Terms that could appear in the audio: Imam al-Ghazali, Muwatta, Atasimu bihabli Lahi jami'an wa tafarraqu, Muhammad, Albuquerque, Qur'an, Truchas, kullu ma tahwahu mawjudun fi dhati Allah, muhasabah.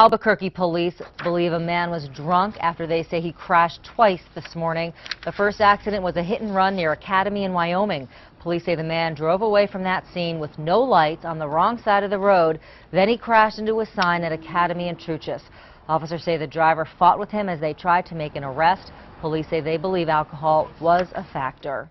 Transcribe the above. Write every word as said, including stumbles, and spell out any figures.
Albuquerque police believe a man was drunk after they say he crashed twice this morning. The first accident was a hit and run near Academy in Wyoming. Police say the man drove away from that scene with no lights on the wrong side of the road. Then he crashed into a sign at Academy in Truchas. Officers say the driver fought with him as they tried to make an arrest. Police say they believe alcohol was a factor.